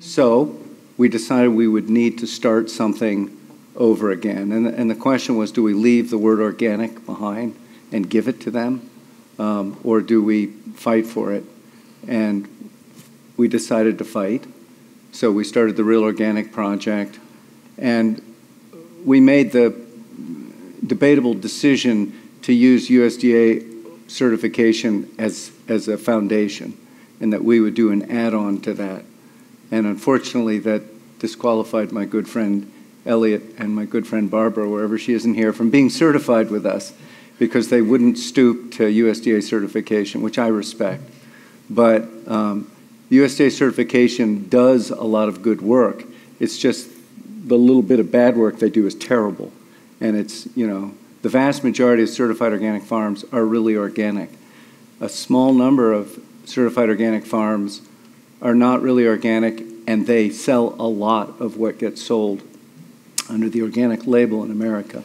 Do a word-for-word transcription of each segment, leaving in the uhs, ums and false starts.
So we decided we would need to start something over again. And, and the question was, do we leave the word organic behind and give it to them? Um, or do we fight for it? And we decided to fight. So we started the Real Organic Project. And we made the debatable decision to use U S D A certification as, as a foundation, and that we would do an add-on to that. And unfortunately, that disqualified my good friend Eliot and my good friend Barbara, wherever she isn't here, from being certified with us, because they wouldn't stoop to U S D A certification, which I respect. But um, U S D A certification does a lot of good work. It's just the little bit of bad work they do is terrible. And it's, you know, the vast majority of certified organic farms are really organic. A small number of certified organic farms are not really organic, and they sell a lot of what gets sold under the organic label in America.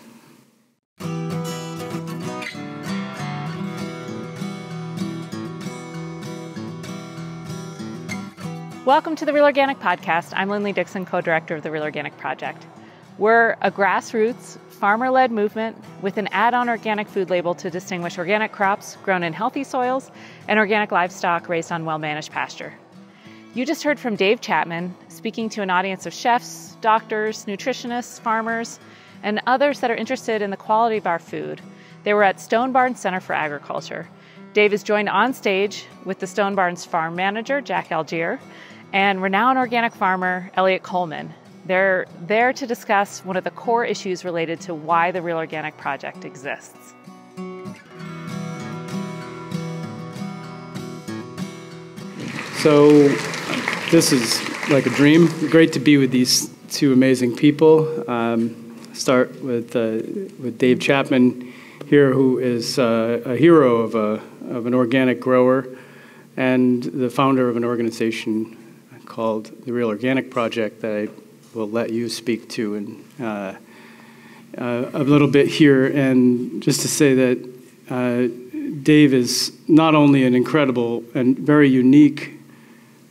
Welcome to the Real Organic Podcast. I'm Linley Dixon, co-director of the Real Organic Project. We're a grassroots, farmer-led movement with an add-on organic food label to distinguish organic crops grown in healthy soils and organic livestock raised on well-managed pasture. You just heard from Dave Chapman speaking to an audience of chefs, doctors, nutritionists, farmers, and others that are interested in the quality of our food. They were at Stone Barns Center for Agriculture. Dave is joined on stage with the Stone Barns farm manager, Jack Algiere, and renowned organic farmer, Eliot Coleman. They're there to discuss one of the core issues related to why the Real Organic Project exists. So this is like a dream. Great to be with these two amazing people. Um, start with uh, with Dave Chapman here, who is uh, a hero of a of an organic grower and the founder of an organization called the Real Organic Project that I will let you speak to in uh, uh, a little bit here. And just to say that uh, Dave is not only an incredible and very unique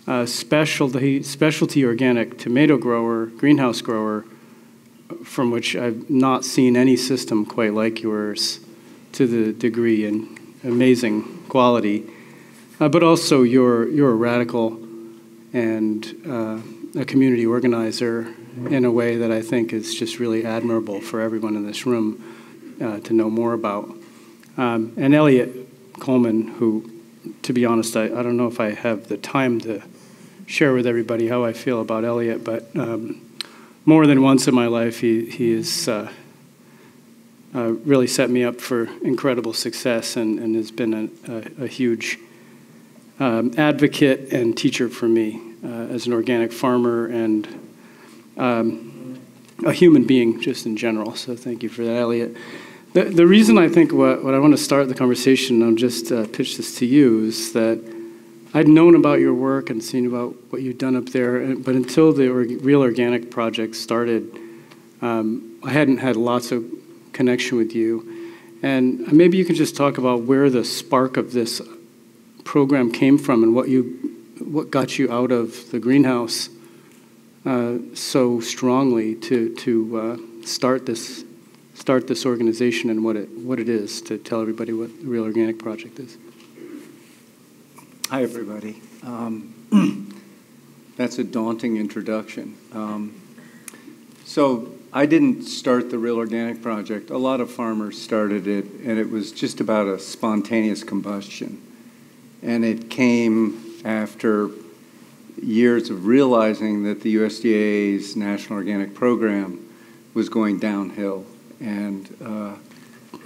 Uh, specialty, specialty organic tomato grower, greenhouse grower, from which I've not seen any system quite like yours to the degree and amazing quality. Uh, but also you're, you're a radical and uh, a community organizer in a way that I think is just really admirable for everyone in this room uh, to know more about. Um, and Eliot Coleman, who, to be honest, I, I don't know if I have the time to share with everybody how I feel about Eliot, but um, more than once in my life, he, he has uh, uh, really set me up for incredible success and, and has been a, a, a huge um, advocate and teacher for me uh, as an organic farmer and um, a human being just in general. So thank you for that, Eliot. The, the reason I think what, what I want to start the conversation, and I'll just uh, pitch this to you, is that I'd known about your work and seen about what you've done up there, but until the Real Organic Project started, um, I hadn't had lots of connection with you. And maybe you can just talk about where the spark of this program came from and what, you, what got you out of the greenhouse uh, so strongly to, to uh, start this start this organization and what it, what it is, to tell everybody what the Real Organic Project is. Hi, everybody. Um, that's a daunting introduction. Um, so I didn't start the Real Organic Project. A lot of farmers started it, and it was just about a spontaneous combustion. And it came after years of realizing that the U S D A's National Organic Program was going downhill, and uh,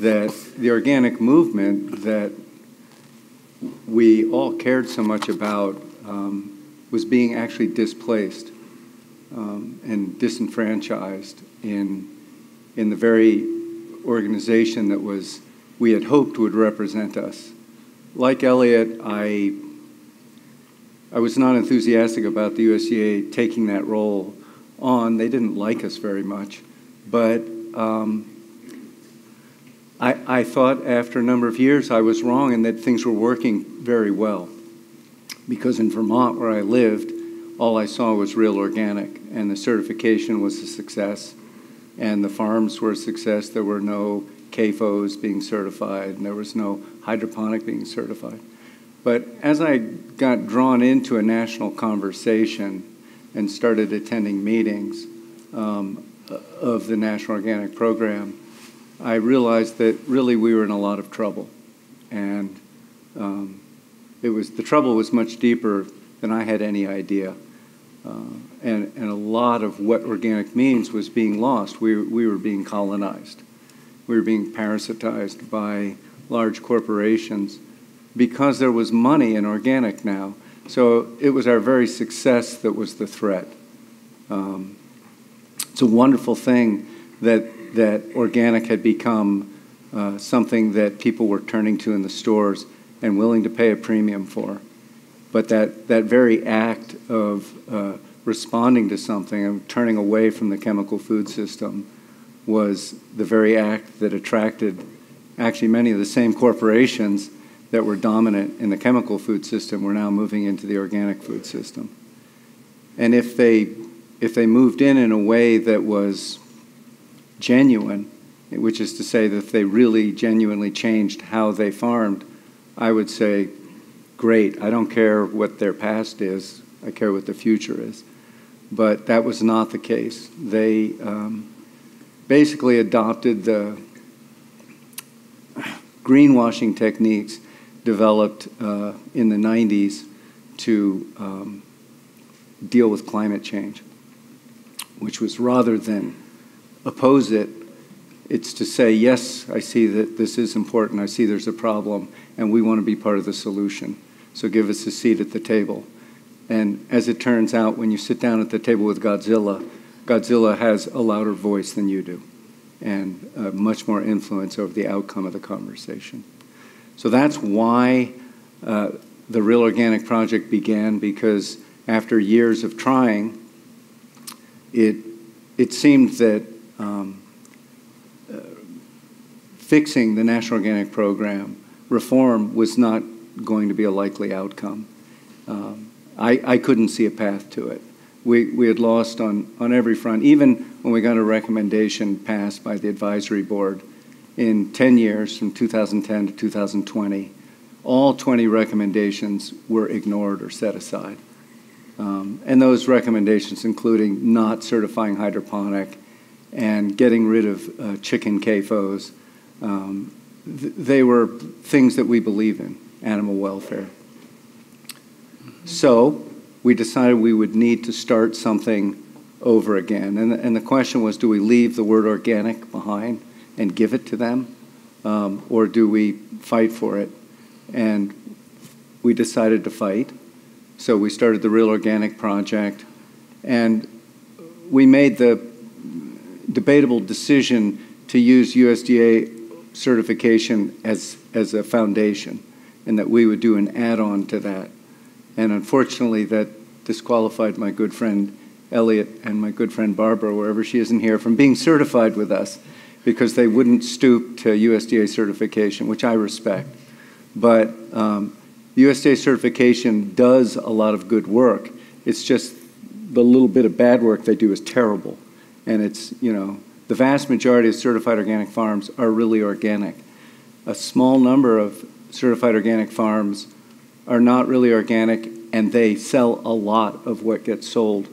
that the organic movement that we all cared so much about um, was being actually displaced um, and disenfranchised in, in the very organization that was we had hoped would represent us. Like Eliot, I, I was not enthusiastic about the U S D A taking that role on. They didn't like us very much, but Um, I, I thought after a number of years I was wrong and that things were working very well, because in Vermont, where I lived, all I saw was Real Organic, and the certification was a success, and the farms were a success. There were no C A F Os being certified, and there was no hydroponic being certified. But as I got drawn into a national conversation and started attending meetings um, of the National Organic Program, I realized that really we were in a lot of trouble. And um, it was, the trouble was much deeper than I had any idea. Uh, and, and a lot of what organic means was being lost. We, we were being colonized. We were being parasitized by large corporations because there was money in organic now. So it was our very success that was the threat. Um, it's a wonderful thing that, that organic had become uh, something that people were turning to in the stores and willing to pay a premium for. But that, that very act of uh, responding to something and turning away from the chemical food system was the very act that attracted actually many of the same corporations that were dominant in the chemical food system were now moving into the organic food system. And if they, if they moved in in a way that was genuine, which is to say that if they really genuinely changed how they farmed, I would say, great, I don't care what their past is, I care what the future is. But that was not the case. They um, basically adopted the greenwashing techniques developed uh, in the nineties to um, deal with climate change, which was rather than oppose it, it's to say, yes, I see that this is important, I see there's a problem, and we want to be part of the solution. So give us a seat at the table. And as it turns out, when you sit down at the table with Godzilla, Godzilla has a louder voice than you do and uh, much more influence over the outcome of the conversation. So that's why uh, the Real Organic Project began, because after years of trying, it, it seemed that um, uh, fixing the National Organic Program, reform, was not going to be a likely outcome. Um, I, I couldn't see a path to it. We, we had lost on, on every front, even when we got a recommendation passed by the advisory board in ten years, from two thousand ten to two thousand twenty, all twenty recommendations were ignored or set aside. Um, and those recommendations including not certifying hydroponic and getting rid of uh, chicken C A F Os. Um, th they were things that we believe in, animal welfare. Mm-hmm. So we decided we would need to start something over again. And, and the question was, do we leave the word organic behind and give it to them, um, or do we fight for it? And we decided to fight. So we started the Real Organic Project, and we made the debatable decision to use U S D A certification as, as a foundation, and that we would do an add-on to that. And unfortunately, that disqualified my good friend Eliot and my good friend Barbara, wherever she isn't here, from being certified with us, because they wouldn't stoop to U S D A certification, which I respect. But um, U S D A certification does a lot of good work. It's just the little bit of bad work they do is terrible. And it's, you know, the vast majority of certified organic farms are really organic. A small number of certified organic farms are not really organic, and they sell a lot of what gets sold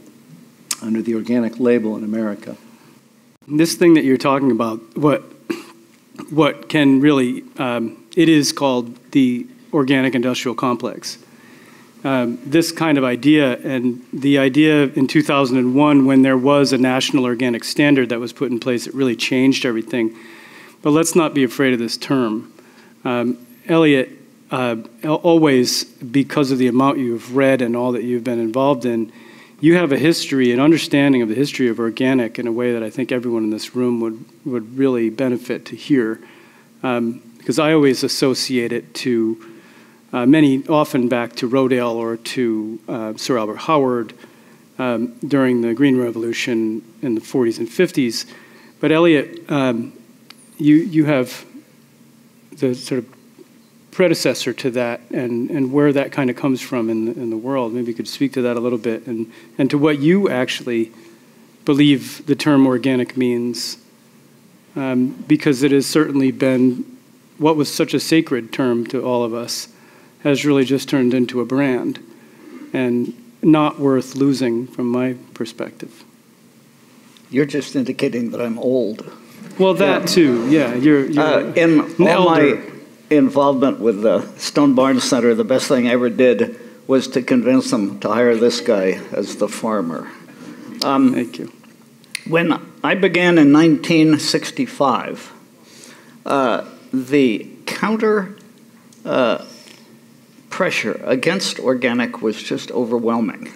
under the organic label in America. This thing that you're talking about, what, what can really, um, it is called the organic industrial complex. Um, this kind of idea, and the idea in two thousand one when there was a national organic standard that was put in place, it really changed everything. But let's not be afraid of this term. Um, Eliot, uh, always, because of the amount you've read and all that you've been involved in, you have a history, an understanding of the history of organic in a way that I think everyone in this room would, would really benefit to hear. Um, because I always associate it to Uh, many often back to Rodale or to uh, Sir Albert Howard um, during the Green Revolution in the forties and fifties. But Eliot, um, you, you have the sort of predecessor to that, and, and where that kind of comes from in the, in the world. Maybe you could speak to that a little bit, and, and to what you actually believe the term organic means, um, because it has certainly been, what was such a sacred term to all of us has really just turned into a brand, and not worth losing from my perspective. You're just indicating that I'm old. Well, that too, yeah. You're, you're uh, in all elder. my involvement with the Stone Barns Center, the best thing I ever did was to convince them to hire this guy as the farmer. Um, Thank you. When I began in nineteen sixty-five, uh, the counter uh, pressure against organic was just overwhelming.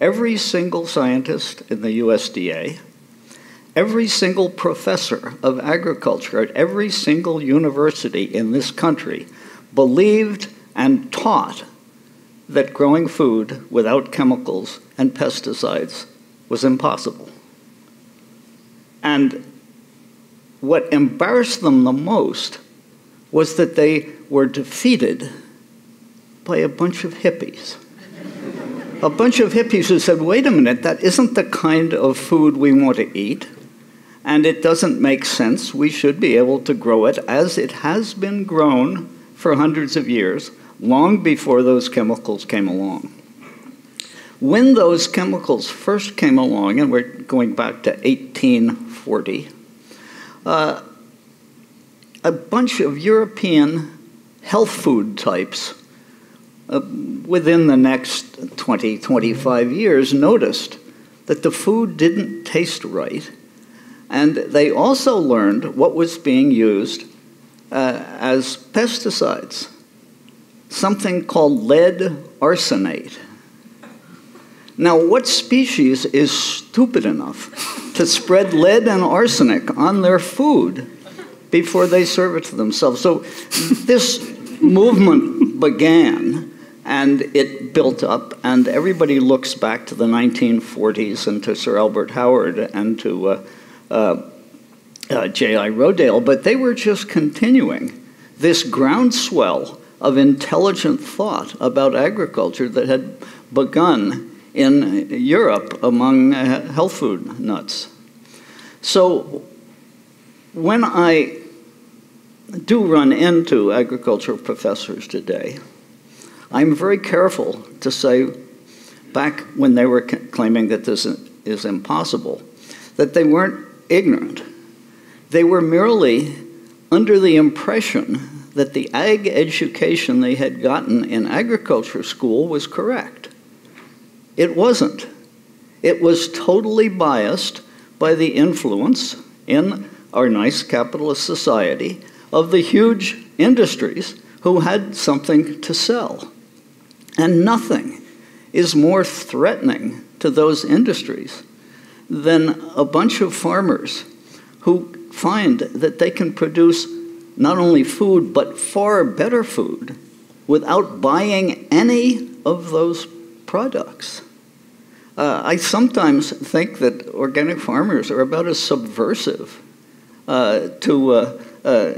Every single scientist in the U S D A, every single professor of agriculture at every single university in this country believed and taught that growing food without chemicals and pesticides was impossible. And what embarrassed them the most was that they were defeated by a bunch of hippies. A bunch of hippies who said, wait a minute, that isn't the kind of food we want to eat. And it doesn't make sense. We should be able to grow it as it has been grown for hundreds of years, long before those chemicals came along. When those chemicals first came along, and we're going back to eighteen forty, uh, a bunch of European health food types uh, within the next twenty, twenty-five years noticed that the food didn't taste right. And they also learned what was being used uh, as pesticides, something called lead arsenate. Now, what species is stupid enough to spread lead and arsenic on their food before they serve it to themselves? So this movement began, and it built up, and everybody looks back to the nineteen forties and to Sir Albert Howard and to uh, Uh, uh, J I Rodale, but they were just continuing this groundswell of intelligent thought about agriculture that had begun in Europe among uh, health food nuts. So when I do run into agricultural professors today, I'm very careful to say, back when they were claiming that this is impossible, that they weren't ignorant. They were merely under the impression that the ag education they had gotten in agriculture school was correct. It wasn't. It was totally biased by the influence in our nice capitalist society of the huge industries who had something to sell. And nothing is more threatening to those industries than a bunch of farmers who find that they can produce not only food, but far better food without buying any of those products. Uh, I sometimes think that organic farmers are about as subversive uh, to uh, uh,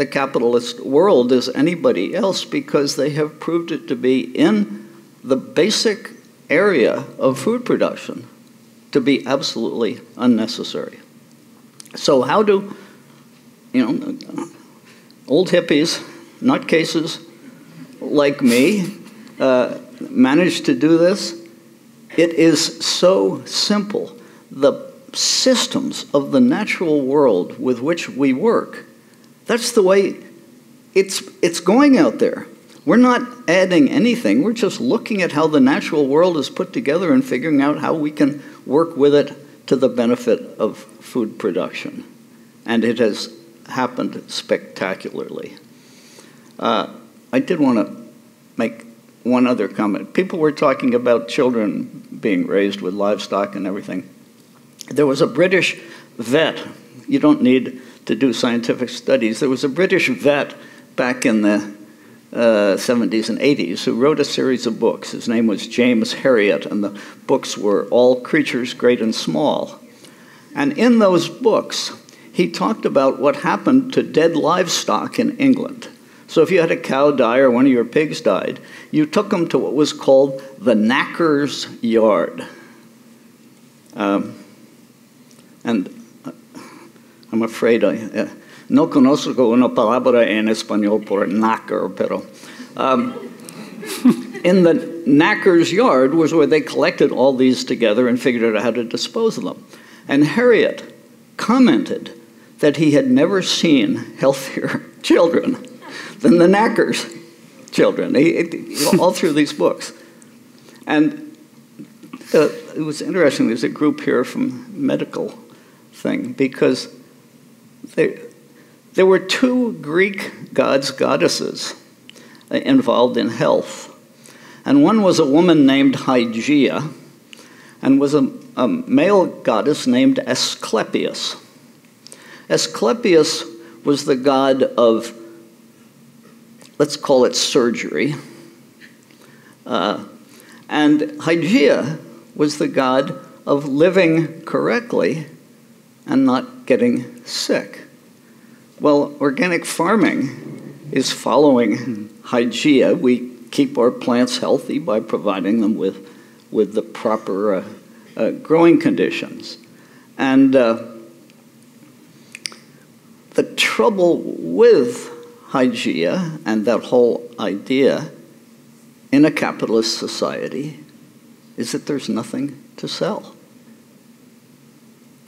the capitalist world as anybody else, because they have proved it to be, in the basic area of food production, to be absolutely unnecessary. So how do, you know, old hippies, nutcases like me, uh, manage to do this? It is so simple. The systems of the natural world with which we work, that's the way it's, it's going out there. We're not adding anything. We're just looking at how the natural world is put together and figuring out how we can work with it to the benefit of food production. And it has happened spectacularly. Uh, I did want to make one other comment. People were talking about children being raised with livestock and everything. There was a British vet. You don't need to do scientific studies. There was a British vet back in the Uh, seventies and eighties, who wrote a series of books. His name was James Herriot, and the books were All Creatures Great and Small. And in those books, he talked about what happened to dead livestock in England. So if you had a cow die or one of your pigs died, you took them to what was called the knacker's yard. Um, and uh, I'm afraid I uh, no conozco una palabra en español por knacker, pero um, in the knacker's yard was where they collected all these together and figured out how to dispose of them. And Herriot commented that he had never seen healthier children than the knackers' children, he, it, all through these books. And uh, it was interesting, there's a group here from medical thing, because they, there were two Greek gods, goddesses, uh, involved in health. And one was a woman named Hygeia, and was a, a male goddess named Asclepius. Asclepius was the god of, let's call it, surgery. Uh, and Hygeia was the god of living correctly and not getting sick. Well, organic farming is following Hygeia. We keep our plants healthy by providing them with, with the proper uh, uh, growing conditions. And uh, the trouble with Hygeia and that whole idea in a capitalist society is that there's nothing to sell.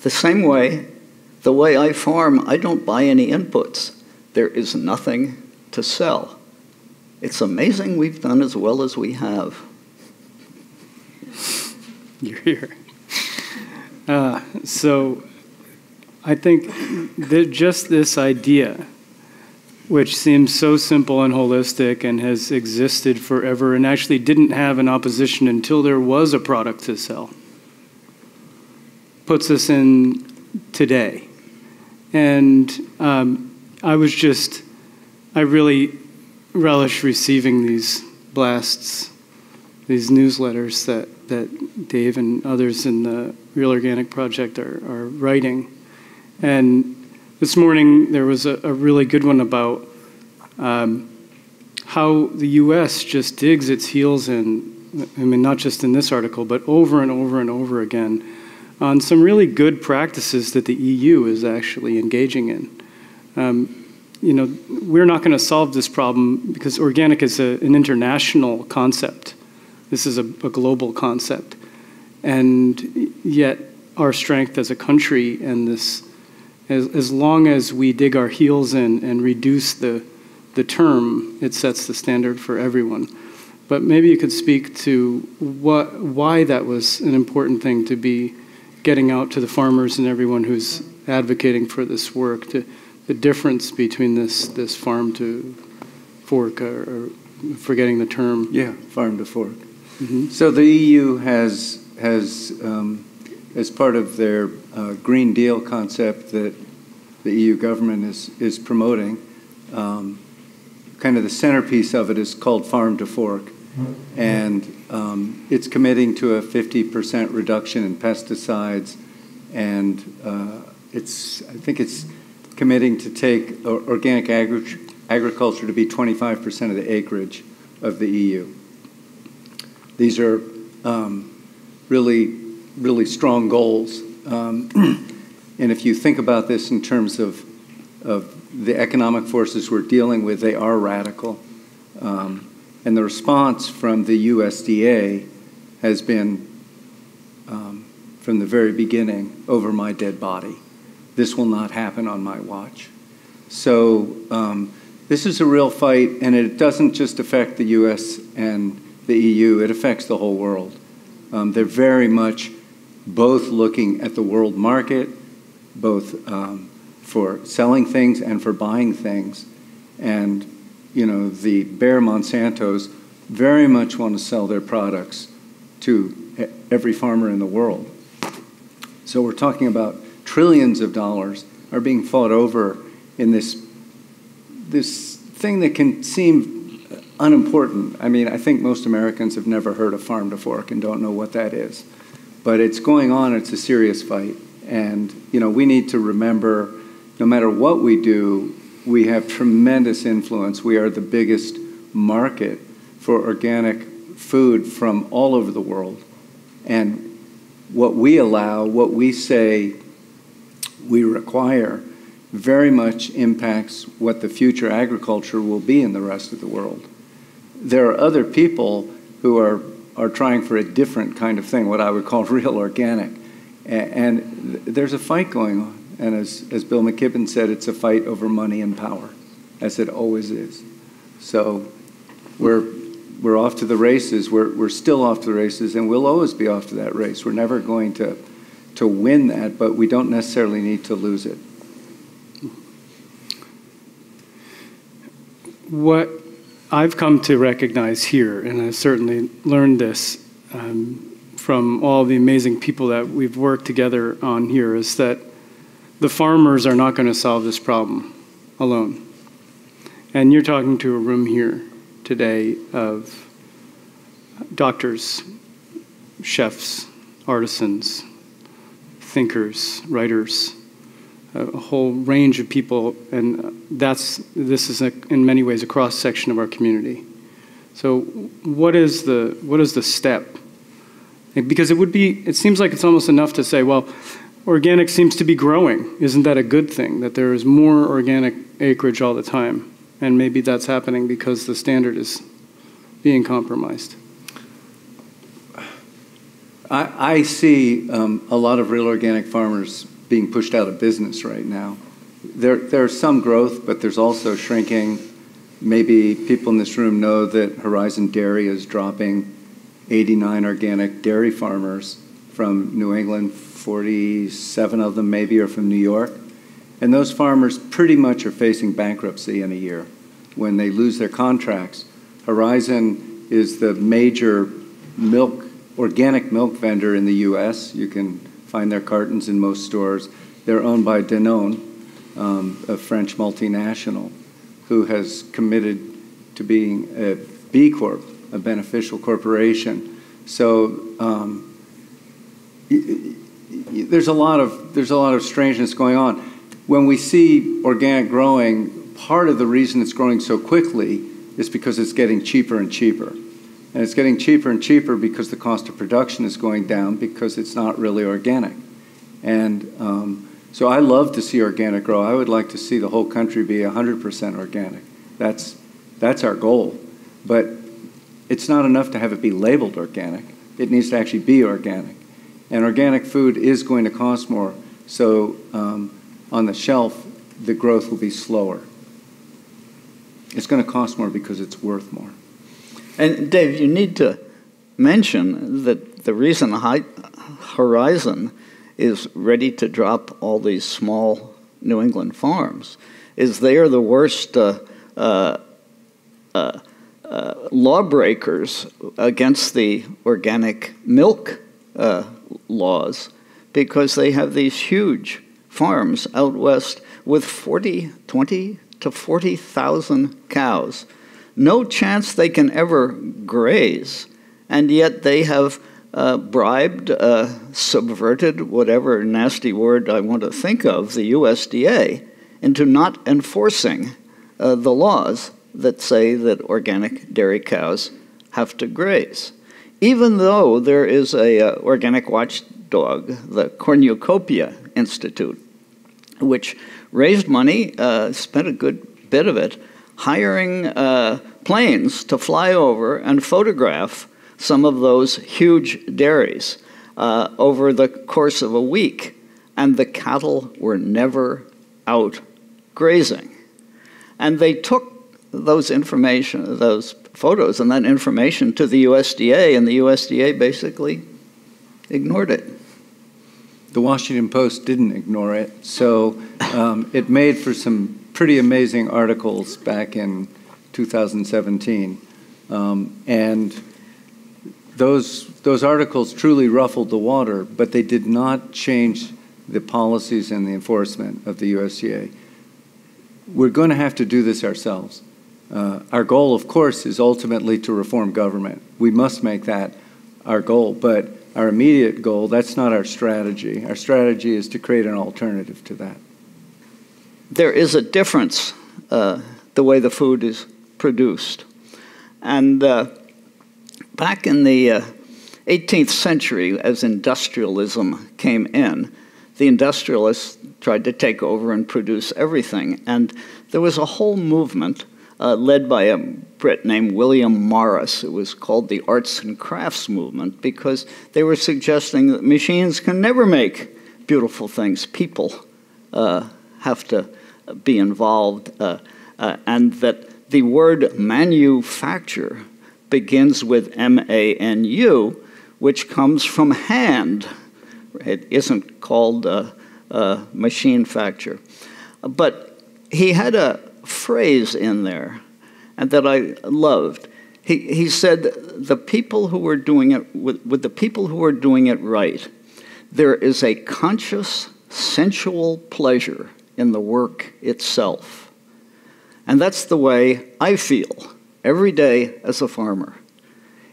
The same way, the way I farm, I don't buy any inputs. There is nothing to sell. It's amazing we've done as well as we have. You're here. Uh, so I think that just this idea, which seems so simple and holistic and has existed forever and actually didn't have an opposition until there was a product to sell, puts us in today. And um, I was just, I really relish receiving these blasts, these newsletters that, that Dave and others in the Real Organic Project are, are writing. And this morning, there was a, a really good one about um, how the U S just digs its heels in, I mean, not just in this article, but over and over and over again, on some really good practices that the E U is actually engaging in. Um, you know, we're not going to solve this problem because organic is a, an international concept. This is a, a global concept. And yet, our strength as a country and this, As, as long as we dig our heels in and reduce the, the term, it sets the standard for everyone. But maybe you could speak to what, why that was an important thing to be getting out to the farmers and everyone who's advocating for this work, to, the difference between this, this farm to fork, or, or forgetting the term. Yeah, farm to fork. Mm-hmm. So the E U has, has um, as part of their Uh, Green Deal concept that the E U government is, is promoting, um, kind of the centerpiece of it is called Farm to Fork. And um, it's committing to a fifty percent reduction in pesticides. And uh, it's, I think it's committing to take organic agri agriculture to be twenty-five percent of the acreage of the E U. These are um, really, really strong goals. Um, and if you think about this in terms of, of the economic forces we're dealing with, they are radical. Um, and the response from the U S D A has been, um, from the very beginning, over my dead body. This will not happen on my watch. So um, this is a real fight, and it doesn't just affect the U S and the E U. It affects the whole world. Um, they're very much both looking at the world market, both um, for selling things and for buying things. And, you know, the Bayer Monsantos very much want to sell their products to every farmer in the world. So we're talking about trillions of dollars are being fought over in this, this thing that can seem unimportant. I mean, I think most Americans have never heard of Farm to Fork and don't know what that is. But it's going on, it's a serious fight. And you know, we need to remember, no matter what we do, we have tremendous influence. We are the biggest market for organic food from all over the world. And what we allow, what we say we require, very much impacts what the future agriculture will be in the rest of the world. There are other people who are, are trying for a different kind of thing, what I would call real organic. And there's a fight going on. And as, as Bill McKibben said, it's a fight over money and power, as it always is. So we're, we're off to the races. We're, we're still off to the races, and we'll always be off to that race. We're never going to, to win that, but we don't necessarily need to lose it. What I've come to recognize here, and I've certainly learned this um, from all the amazing people that we've worked together on here, is that the farmers are not going to solve this problem alone. And you're talking to a room here today of doctors, chefs, artisans, thinkers, writers, a whole range of people, and that's, this is a, in many ways a cross-section of our community. So what is the, what is the step? Because it would be, it seems like it's almost enough to say, well, organic seems to be growing. Isn't that a good thing, that there is more organic acreage all the time? And maybe that's happening because the standard is being compromised. I, I see um, a lot of real organic farmers being pushed out of business right now. There, there's some growth, but there's also shrinking. Maybe people in this room know that Horizon Dairy is dropping eighty-nine organic dairy farmers from New England. forty-seven of them maybe are from New York. And those farmers pretty much are facing bankruptcy in a year when they lose their contracts. Horizon is the major milk, organic milk vendor in the U S. You can find their cartons in most stores. They're owned by Danone, um, a French multinational, who has committed to being a B Corp, a beneficial corporation. So um, there's a lot of there's a lot of strangeness going on. When we see organic growing, part of the reason it's growing so quickly is because it's getting cheaper and cheaper. And it's getting cheaper and cheaper because the cost of production is going down because it's not really organic. And um, so I love to see organic grow. I would like to see the whole country be one hundred percent organic. That's, that's our goal. But it's not enough to have it be labeled organic. It needs to actually be organic. And organic food is going to cost more, so um, on the shelf, the growth will be slower. It's going to cost more because it's worth more. And Dave, you need to mention that the reason Horizon is ready to drop all these small New England farms is they are the worst uh, uh, uh, uh, lawbreakers against the organic milk Uh, laws, because they have these huge farms out west with twenty to forty thousand cows. No chance they can ever graze, and yet they have uh, bribed, uh, subverted, whatever nasty word I want to think of, the U S D A, into not enforcing uh, the laws that say that organic dairy cows have to graze. Even though there is an uh, organic watchdog, the Cornucopia Institute, which raised money, uh, spent a good bit of it, hiring uh, planes to fly over and photograph some of those huge dairies uh, over the course of a week. And the cattle were never out grazing. And they took those information, those photos and that information to the U S D A, and the U S D A basically ignored it. The Washington Post didn't ignore it, so um, it made for some pretty amazing articles back in two thousand seventeen. Um, and those, those articles truly ruffled the water, but they did not change the policies and the enforcement of the U S D A. We're going to have to do this ourselves. Uh, our goal, of course, is ultimately to reform government. We must make that our goal, but our immediate goal, that's not our strategy. Our strategy is to create an alternative to that. There is a difference uh, the way the food is produced. And uh, back in the uh, eighteenth century, as industrialism came in, the industrialists tried to take over and produce everything. And there was a whole movement uh, led by a Brit named William Morris. It was called the Arts and Crafts Movement because they were suggesting that machines can never make beautiful things. People uh, have to be involved, uh, uh, and that the word manufacture begins with M A N U, which comes from hand. It isn't called uh, uh, machine facture. But he had a phrase in there and that I loved. He, he said, the people who were doing it, with, with the people who were doing it right, there is a conscious, sensual pleasure in the work itself. And that's the way I feel every day as a farmer.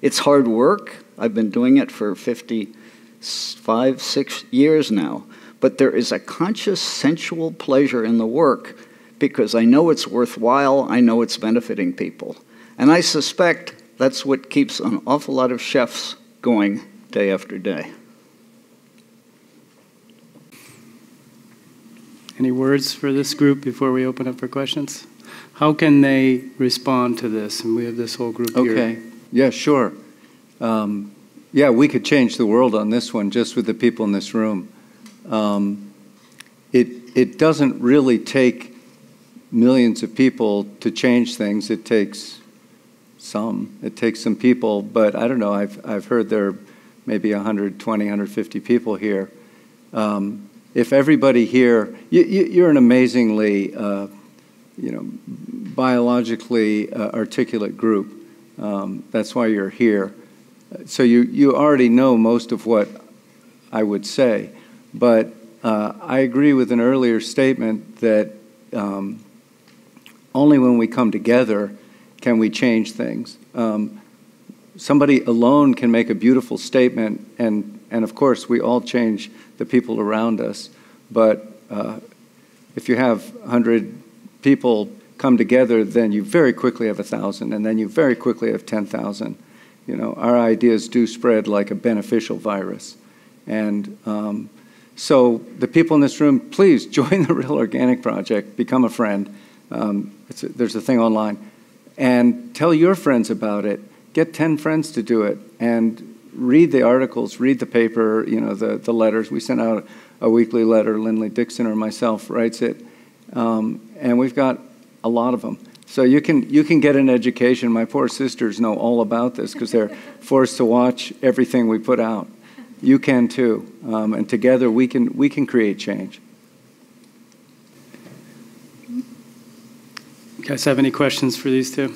It's hard work. I've been doing it for fifty-five, six years now. But there is a conscious, sensual pleasure in the work because I know it's worthwhile, I know it's benefiting people. And I suspect that's what keeps an awful lot of chefs going day after day. Any words for this group before we open up for questions? How can they respond to this? And we have this whole group okay. here. Okay. Yeah, sure. Um, yeah, we could change the world on this one just with the people in this room. Um, it, it doesn't really take millions of people to change things. It takes some. It takes some people. But I don't know. I've, I've heard there are maybe a hundred twenty, a hundred fifty people here. Um, If everybody here, you, you, you're an amazingly, uh, you know, biologically uh, articulate group. Um, that's why you're here. So you, you already know most of what I would say. But uh, I agree with an earlier statement that um, only when we come together can we change things. Um, somebody alone can make a beautiful statement, and, and of course we all change the people around us, but uh, if you have a hundred people come together, then you very quickly have a thousand, and then you very quickly have ten thousand. You know, our ideas do spread like a beneficial virus. And um, so the people in this room, please join the Real Organic Project, become a friend. Um, it's a, there's a thing online. And tell your friends about it. Get ten friends to do it. And read the articles, read the paper, you know, the, the letters. We sent out a weekly letter. Linley Dixon or myself writes it. Um, and we've got a lot of them. So you can, you can get an education. My poor sisters know all about this because they're forced to watch everything we put out. You can too. Um, and together we can, we can create change. You guys have any questions for these two?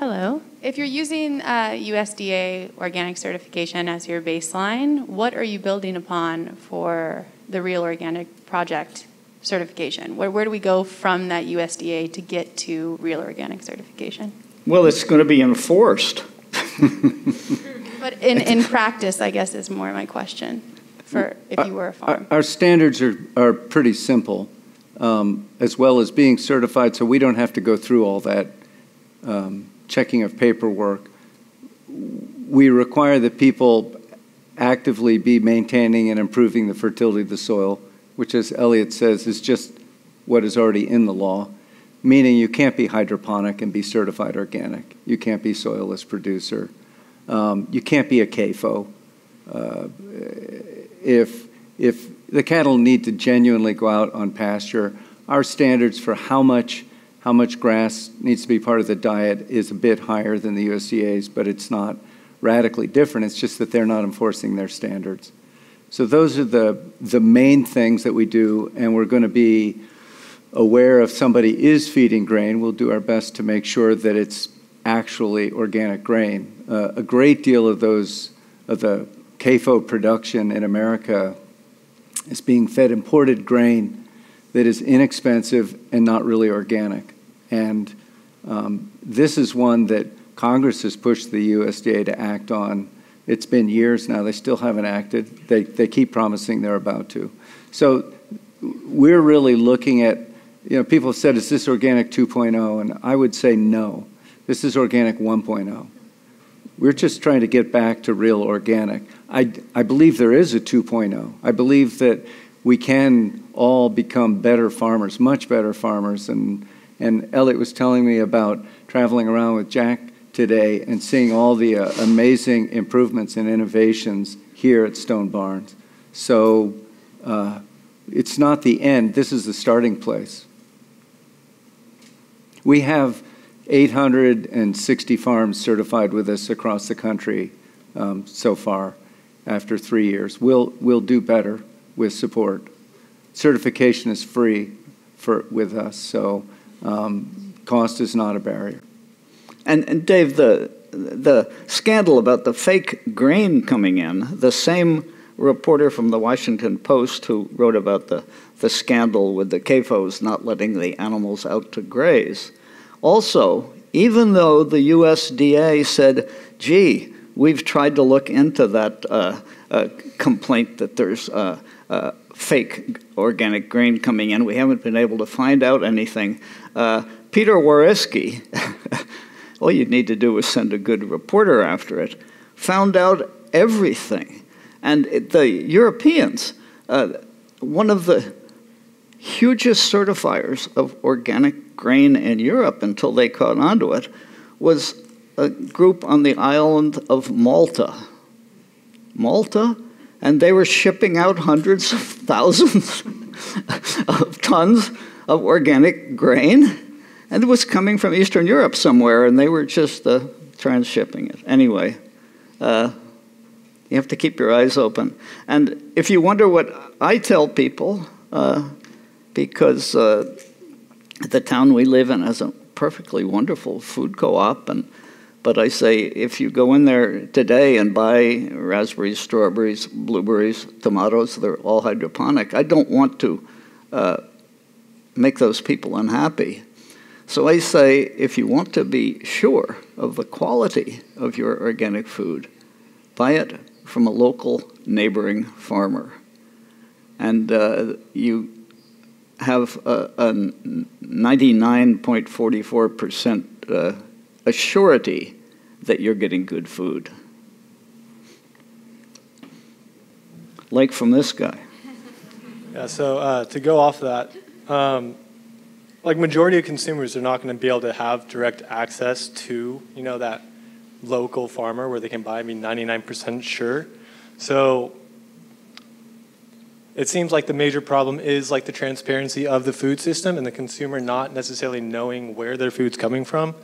Hello. If you're using uh, U S D A organic certification as your baseline, what are you building upon for the Real Organic Project certification? Where, where do we go from that U S D A to get to Real Organic certification? Well, it's going to be enforced. But in, in practice, I guess, is more my question for if you were a farm. Our, our standards are, are pretty simple, um, as well as being certified, so we don't have to go through all that Um, checking of paperwork. We require that people actively be maintaining and improving the fertility of the soil, which, as Eliot says, is just what is already in the law, meaning you can't be hydroponic and be certified organic. You can't be soilless producer. Um, you can't be a C A F O. Uh, if, if the cattle need to genuinely go out on pasture, our standards for how much How much grass needs to be part of the diet is a bit higher than the U S D A's, but it's not radically different. It's just that they're not enforcing their standards. So those are the, the main things that we do, and we're going to be aware if somebody is feeding grain. We'll do our best to make sure that it's actually organic grain. Uh, a great deal of those of the C A F O production in America is being fed imported grain that is inexpensive and not really organic. And um, this is one that Congress has pushed the U S D A to act on. It's been years now. They still haven't acted. They, they keep promising they're about to. So we're really looking at you know, people have said, is this organic two point oh? And I would say no. This is organic one point oh. We're just trying to get back to real organic. I, I believe there is a two point oh. I believe that we can all become better farmers, much better farmers. And, and Eliot was telling me about traveling around with Jack today and seeing all the uh, amazing improvements and innovations here at Stone Barns. So uh, it's not the end. This is the starting place. We have eight hundred sixty farms certified with us across the country um, so far after three years. We'll, we'll do better with support. Certification is free for, with us, so um, cost is not a barrier. And, and Dave, the, the scandal about the fake grain coming in, the same reporter from the Washington Post who wrote about the, the scandal with the C A F Os not letting the animals out to graze, also, even though the U S D A said, gee, we've tried to look into that uh, uh, complaint that there's uh, uh, fake organic grain coming in, we haven't been able to find out anything. Uh, Peter Woreski, all you'd need to do was send a good reporter after it, found out everything. And it, the Europeans, uh, one of the hugest certifiers of organic grain in Europe until they caught onto it, was a group on the island of Malta. Malta? And they were shipping out hundreds of thousands of tons of organic grain, and it was coming from Eastern Europe somewhere, and they were just uh, transshipping it. Anyway, uh, you have to keep your eyes open. And if you wonder what I tell people, uh, because uh, the town we live in has a perfectly wonderful food co-op, and but I say if you go in there today and buy raspberries, strawberries, blueberries, tomatoes, they're all hydroponic. I don't want to uh, make those people unhappy. So I say if you want to be sure of the quality of your organic food, buy it from a local neighboring farmer. And uh, you have a ninety-nine point four four percent uh, surety that you're getting good food. Like from this guy. Yeah, so uh, to go off that, um, like majority of consumers are not going to be able to have direct access to, you know, that local farmer where they can buy, I mean, ninety-nine percent sure. So it seems like the major problem is like the transparency of the food system and the consumer not necessarily knowing where their food's coming from.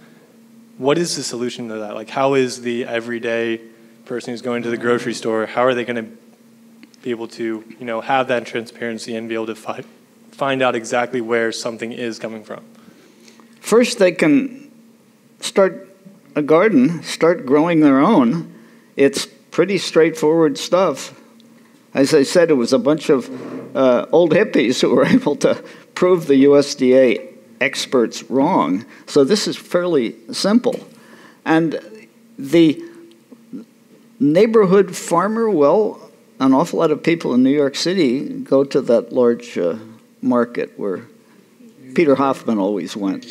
What is the solution to that? Like, how is the everyday person who's going to the grocery store, how are they going to be able to, you know, have that transparency and be able to fi- find out exactly where something is coming from? First, they can start a garden, start growing their own. It's pretty straightforward stuff. As I said, it was a bunch of uh, old hippies who were able to prove the U S D A experts wrong. So this is fairly simple. And the neighborhood farmer, well, an awful lot of people in New York City go to that large uh, market where Peter Hoffman always went.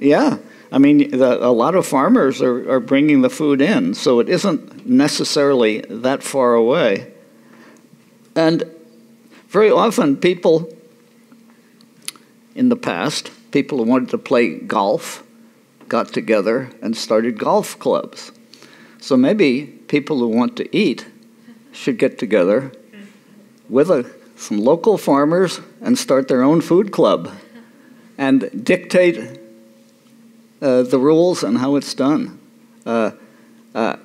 Yeah. I mean, the, a lot of farmers are, are bringing the food in, so it isn't necessarily that far away. And very often people, in the past, people who wanted to play golf got together and started golf clubs. So maybe people who want to eat should get together with a, some local farmers and start their own food club and dictate uh, the rules and how it's done. Uh, uh,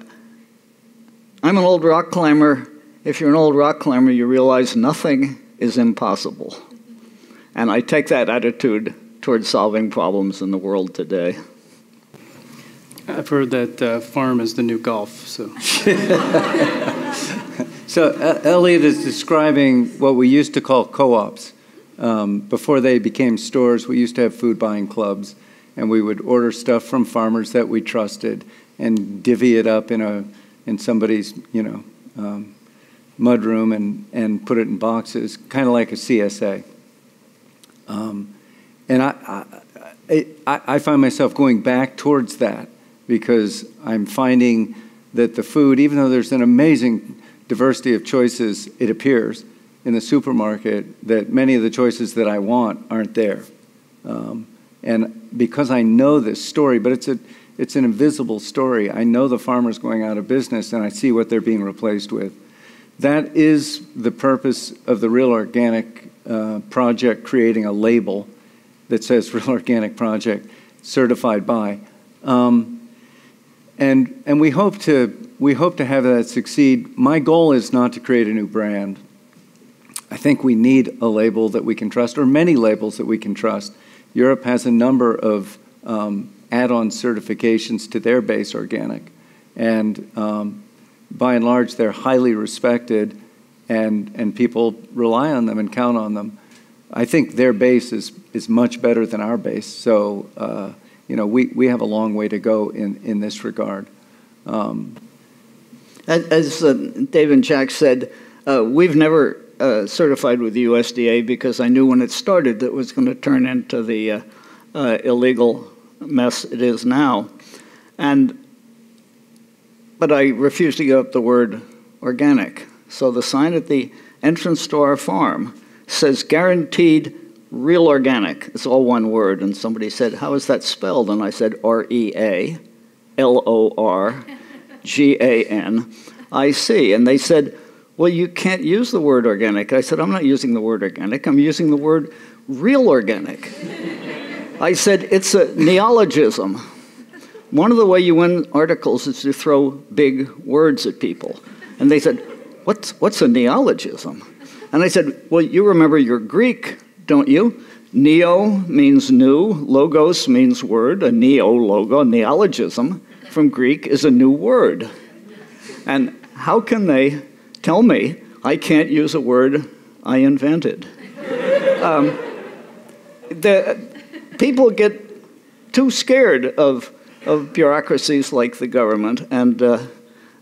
I'm an old rock climber. If you're an old rock climber, you realize nothing is impossible. And I take that attitude towards solving problems in the world today. I've heard that uh, farm is the new golf, so. So uh, Eliot is describing what we used to call co-ops. Um, before they became stores, we used to have food buying clubs, and we would order stuff from farmers that we trusted and divvy it up in, a, in somebody's, you know, um, mudroom and, and put it in boxes, kind of like a C S A. Um, And I, I, I find myself going back towards that, because I'm finding that the food, even though there's an amazing diversity of choices, it appears, in the supermarket, that many of the choices that I want aren't there. Um, and because I know this story, but it's a, it's an invisible story. I know the farmer's going out of business, and I see what they're being replaced with. That is the purpose of the Real Organic uh, Project, creating a label that says Real Organic Project, certified by. Um, and and we hope to we hope to have that succeed. My goal is not to create a new brand. I think we need a label that we can trust, or many labels that we can trust. Europe has a number of um, add-on certifications to their base organic, and um, by and large, they're highly respected, and and people rely on them and count on them. I think their base is is much better than our base, so uh, you know, we we have a long way to go in in this regard. Um, As uh, Dave and Jack said, uh, we've never Uh, certified with the U S D A, because I knew when it started that it was going to turn into the uh, uh, illegal mess it is now. And, but I refused to give up the word organic. So the sign at the entrance to our farm says guaranteed real organic. It's all one word. And somebody said, how is that spelled? And I said, R E A L O R G A N I C. And they said, well, you can't use the word organic. I said, I'm not using the word organic. I'm using the word real organic. I said, it's a neologism. One of the way you win articles is to throw big words at people. And they said, what's, what's a neologism? And I said, well, you remember your Greek, don't you? Neo means new. Logos means word. A neo logo, a neologism from Greek, is a new word. And how can they tell me I can't use a word I invented? Um, the, people get too scared of, of bureaucracies like the government. And, uh,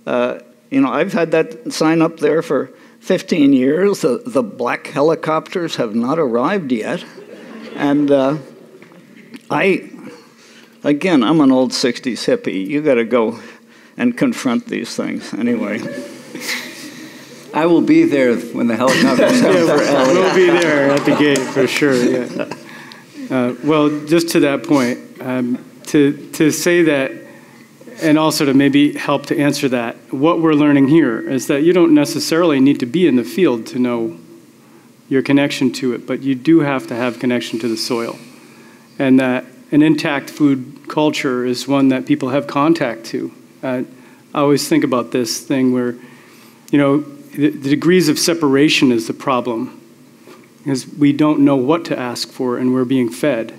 uh, you know, I've had that sign up there for fifteen years. The, the black helicopters have not arrived yet. And uh, I, again, I'm an old sixties hippie. You got to go and confront these things anyway. I will be there when the helicopters come. Yeah, we'll be there at the gate for sure. Yeah. Uh, well, just to that point, um, to to say that, and also to maybe help to answer that, what we're learning here is that you don't necessarily need to be in the field to know your connection to it, but you do have to have connection to the soil, and that an intact food culture is one that people have contact to. Uh, I always think about this thing where, you know, the degrees of separation is the problem, because we don't know what to ask for and we're being fed.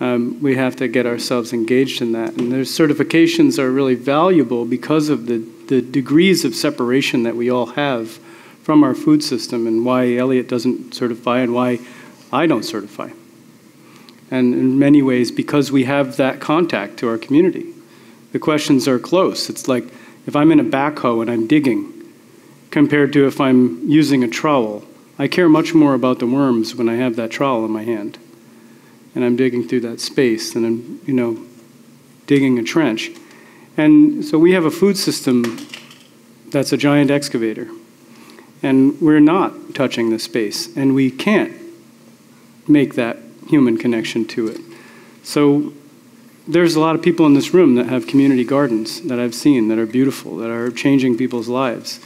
Um, we have to get ourselves engaged in that. And those certifications are really valuable because of the, the degrees of separation that we all have from our food system, and why Eliot doesn't certify and why I don't certify. And in many ways, because we have that contact to our community. The questions are close. It's like if I'm in a backhoe and I'm digging, compared to if I'm using a trowel. I care much more about the worms when I have that trowel in my hand and I'm digging through that space and I'm, you know, digging a trench. And so we have a food system that's a giant excavator, and we're not touching the space, and we can't make that human connection to it. So there's a lot of people in this room that have community gardens that I've seen that are beautiful, that are changing people's lives.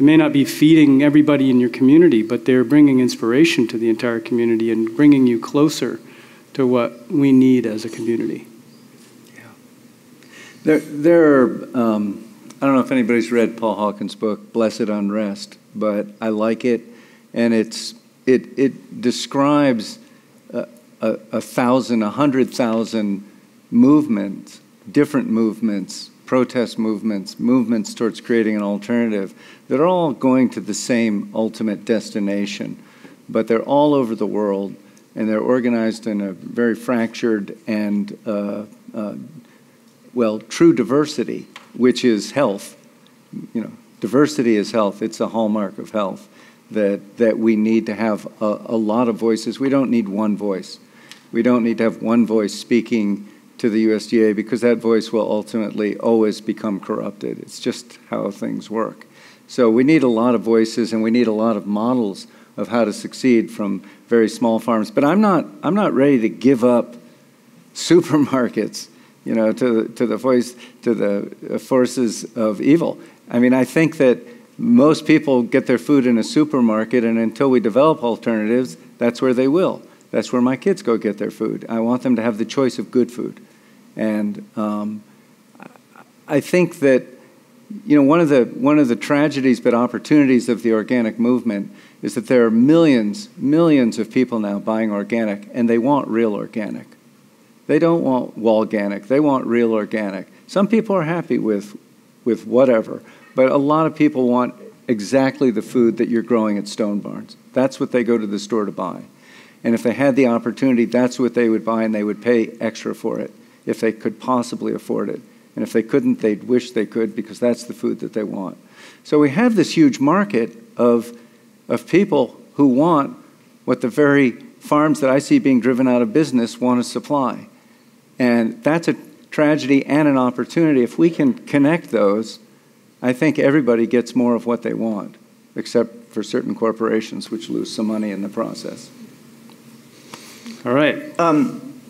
It may not be feeding everybody in your community, but they're bringing inspiration to the entire community and bringing you closer to what we need as a community. Yeah. There, there are, um, I don't know if anybody's read Paul Hawkins' book, Blessed Unrest, but I like it. And it's, it, it describes a, a, a thousand, a hundred thousand movements, different movements, protest movements, movements towards creating an alternative, that are all going to the same ultimate destination. But they're all over the world, and they're organized in a very fractured and, uh, uh, well, true diversity, which is health. You know, diversity is health. It's a hallmark of health, that, that we need to have a, a lot of voices. We don't need one voice. We don't need to have one voice speaking to the U S D A, because that voice will ultimately always become corrupted. It's just how things work. So we need a lot of voices, and we need a lot of models of how to succeed from very small farms. But I'm not, I'm not ready to give up supermarkets, you know, to, to the voice, to the forces of evil. I mean, I think that most people get their food in a supermarket, and until we develop alternatives, that's where they will. That's where my kids go get their food. I want them to have the choice of good food. And um, I think that, you know, one of the, one of the tragedies but opportunities of the organic movement is that there are millions, millions of people now buying organic, and they want real organic. They don't want Walganic, they want real organic. Some people are happy with, with whatever, but a lot of people want exactly the food that you're growing at Stone Barns. That's what they go to the store to buy. And if they had the opportunity, that's what they would buy, and they would pay extra for it if they could possibly afford it. And if they couldn't, they'd wish they could, because that's the food that they want. So we have this huge market of, of people who want what the very farms that I see being driven out of business want to supply. And that's a tragedy and an opportunity. If we can connect those, I think everybody gets more of what they want, except for certain corporations, which lose some money in the process. All right. Um,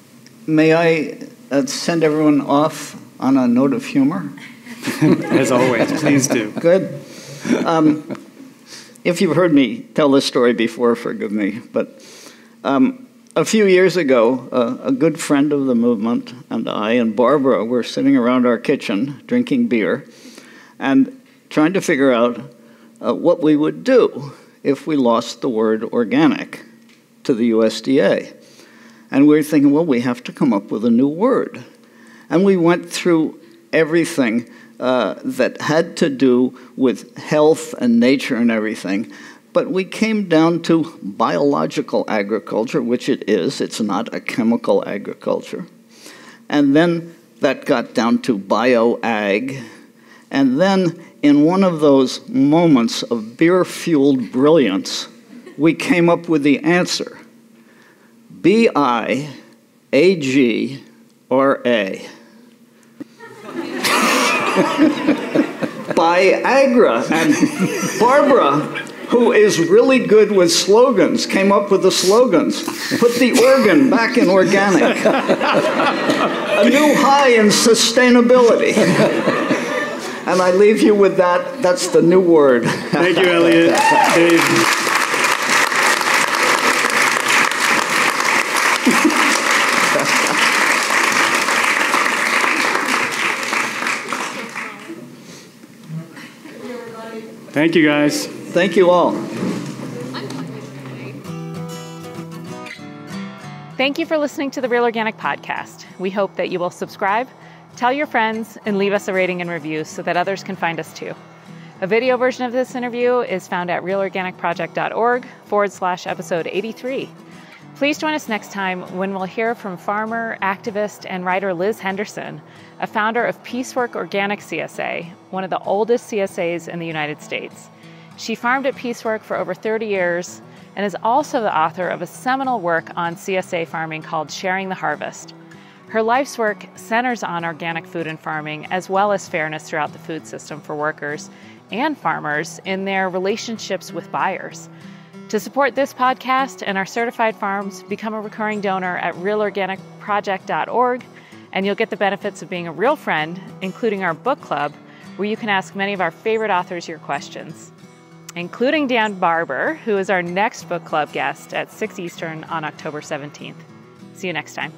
may I uh, send everyone off on a note of humor? As always, please do. Good. Um, if you've heard me tell this story before, forgive me. But um, a few years ago, uh, a good friend of the movement and I and Barbara were sitting around our kitchen drinking beer and trying to figure out uh, what we would do if we lost the word organic to the U S D A. And we were thinking, well, we have to come up with a new word. And we went through everything uh, that had to do with health and nature and everything. But we came down to biological agriculture, which it is. It's not a chemical agriculture. And then that got down to bioag. And then in one of those moments of beer-fueled brilliance, we came up with the answer. B I A G R A. Biagra. And Barbara, who is really good with slogans, came up with the slogans. Put the organ back in organic. A new high in sustainability. And I leave you with that. That's the new word. Thank you, Eliot. Dave. Thank you, guys. Thank you all. Thank you for listening to the Real Organic Podcast. We hope that you will subscribe, tell your friends, and leave us a rating and review so that others can find us too. A video version of this interview is found at realorganicproject.org forward slash episode 83. Please join us next time when we'll hear from farmer, activist, and writer Liz Henderson, a founder of Peacework Organic C S A, one of the oldest C S As in the United States. She farmed at Peacework for over thirty years and is also the author of a seminal work on C S A farming called Sharing the Harvest. Her life's work centers on organic food and farming, as well as fairness throughout the food system for workers and farmers in their relationships with buyers. To support this podcast and our certified farms, become a recurring donor at real organic project dot org, and you'll get the benefits of being a real friend, including our book club, where you can ask many of our favorite authors your questions, including Dan Barber, who is our next book club guest at six Eastern on October seventeenth. See you next time.